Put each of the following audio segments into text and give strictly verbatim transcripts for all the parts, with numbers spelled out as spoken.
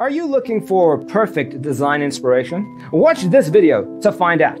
Are you looking for perfect design inspiration? Watch this video to find out.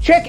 Check